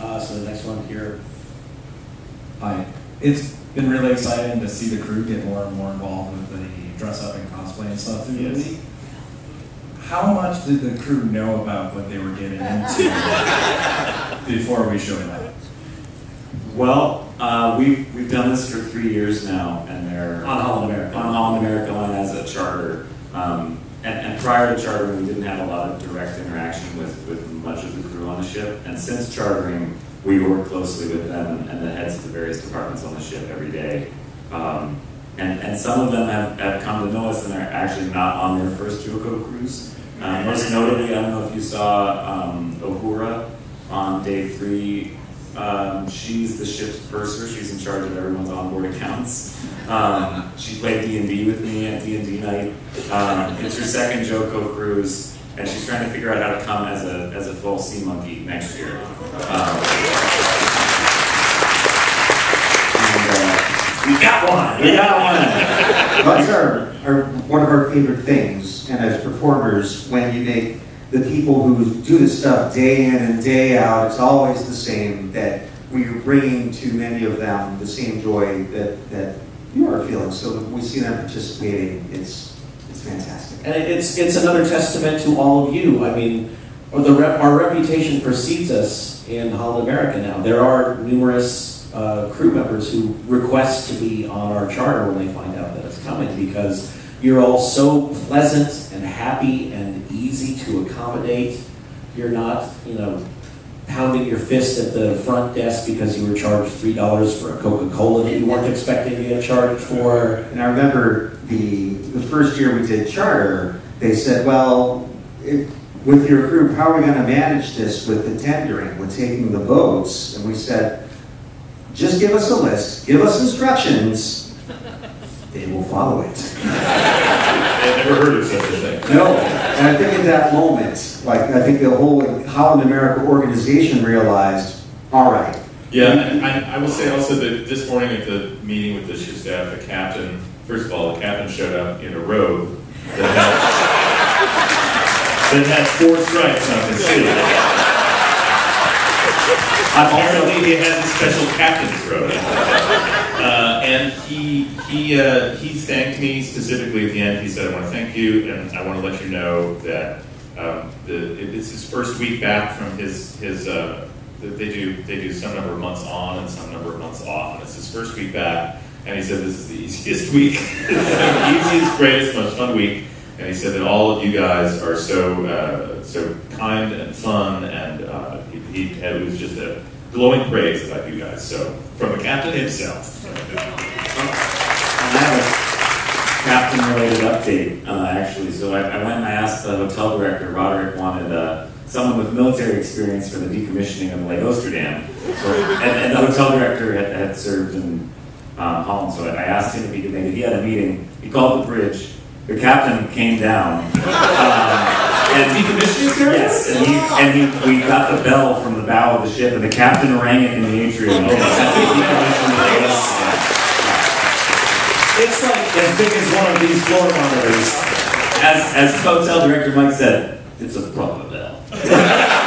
So the next one here. Hi. It's been really exciting to see the crew get more and more involved with the dress up and cosplay and stuff through the movie. How much did the crew know about what they were getting into before we showed up? Well, we've done this for 3 years now, and they're on Holland America. On Holland America Line as a charter. And prior to chartering, we didn't have a lot of direct interaction with much of the crew on the ship. And since chartering, we work closely with them and the heads of the various departments on the ship every day. And some of them have come to know us and are actually not on their first JoCo cruise. Most notably, I don't know if you saw Uhura on day 3. She's the ship's purser. She's in charge of everyone's onboard accounts. She played D&D with me at D&D night. It's her second JoCo cruise, and she's trying to figure out how to come as a full sea monkey next year. We got one! We got one! Bugs are one of our favorite things, and as performers, when you make the people who do this stuff day in and day out, it's always the same, that we're bringing to many of them the same joy that you are feeling. So when we see them participating, it's fantastic. And it's another testament to all of you. I mean, our reputation precedes us in Holland America now. There are numerous crew members who request to be on our charter when they find out that it's coming, because you're all so pleasant and happy and easy to accommodate. You're not, pounding your fist at the front desk because you were charged $3 for a Coca-Cola that you weren't expecting to get charged for. And I remember the first year we did charter, they said, well, with your group, how are we going to manage this with the tendering, with taking the boats? And we said, just give us a list, give us instructions, they will follow it. I've never heard of such a thing. No, and I think in that moment, I think the whole Holland America organization realized, all right. Yeah, and I will say also that this morning at the meeting with the ship staff, the captain, first of all, the captain showed up in a robe that had 4 stripes on his suit. Apparently, he has a special captain's robe. And he thanked me specifically at the end. He said, I want to thank you, and I want to let you know that it's his first week back from his they do some number of months on and some number of months off, and it's his first week back, and he said, this is the easiest week. Easiest, greatest, most fun week. And he said that all of you guys are so kind and fun, and it was just a glowing praise about you guys. So, from the captain himself. I have a captain-related update, actually. So I went and I asked the hotel director, Roderick, wanted someone with military experience for the decommissioning of Lake Oesterdam. So, and the hotel director had served in Holland, so I asked him if he could make it. He had a meeting. He called the bridge. The captain came down. And decommissioning service? Yes, and we got the bell from the bow of the ship, and the captain rang it in the atrium. It's like as big as one of these floor monitors. As hotel director Mike said, it's a proper bell.